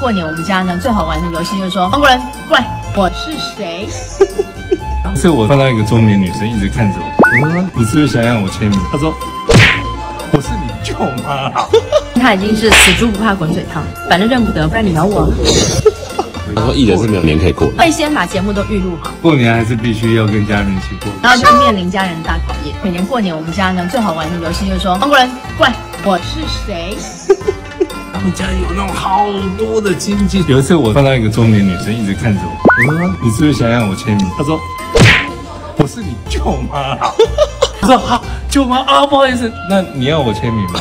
过年我们家呢最好玩的游戏就是说，韩国人过来，我是谁？所以我看到一个中年女生一直看着我，我说你是不是想让我签名？她说我是你舅妈。她已经是死猪不怕滚水烫，反正认不得，不然你咬我。他说艺人是没有年可以过，会先把节目都预录好。过年还是必须要跟家人一起过，然后就面临家人大考验。每年过年我们家呢最好玩的游戏就是说，韩国人过来，我是谁？他们家有那种好多的亲戚。有一次我看到一个中年女生一直看着我，我说你是不是想让我签名？她说我是你舅妈。她说好，舅妈啊，不好意思，那你要我签名吗？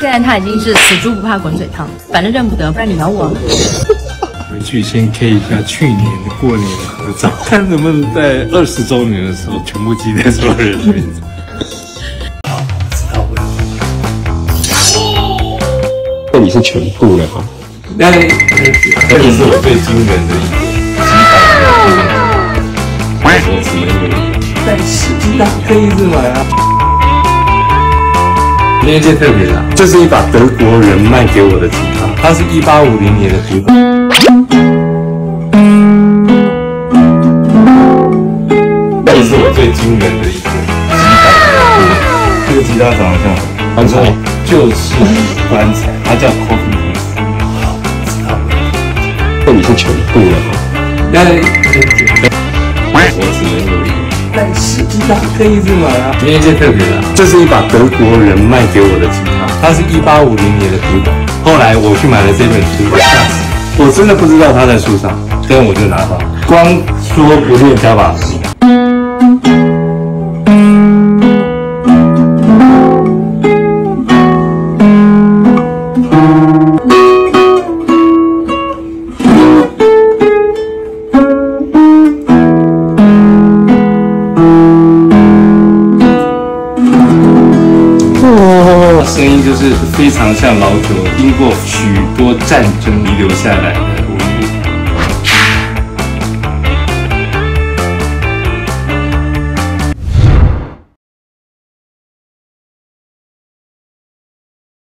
虽然他已经是死猪不怕滚水烫，反正认不得，不然你咬我。回去先 K 一下去年的过年的合照，看能不能在20周年的时候全部记在所有人的名字。那你是全部了吗？那也是我最惊人的100%。但是那可以是买啊。那件特别的，这是一把德国人卖给我的吉他，它是1850年的吉他。那也是我最惊人的一个吉他，这个吉他长得像棺材，就是棺材，它叫 coffin house。那你是全部了吗？那我只能有一个。但是吉他可以一直买啊，今天最特别的，这是一把德国人卖给我的吉他，它是1850年的古董。后来我去买了这本书，吓死！我真的不知道它在书上，但我就拿到，光说不练加把式。声音就是非常像老九经过许多战争遗留下来的。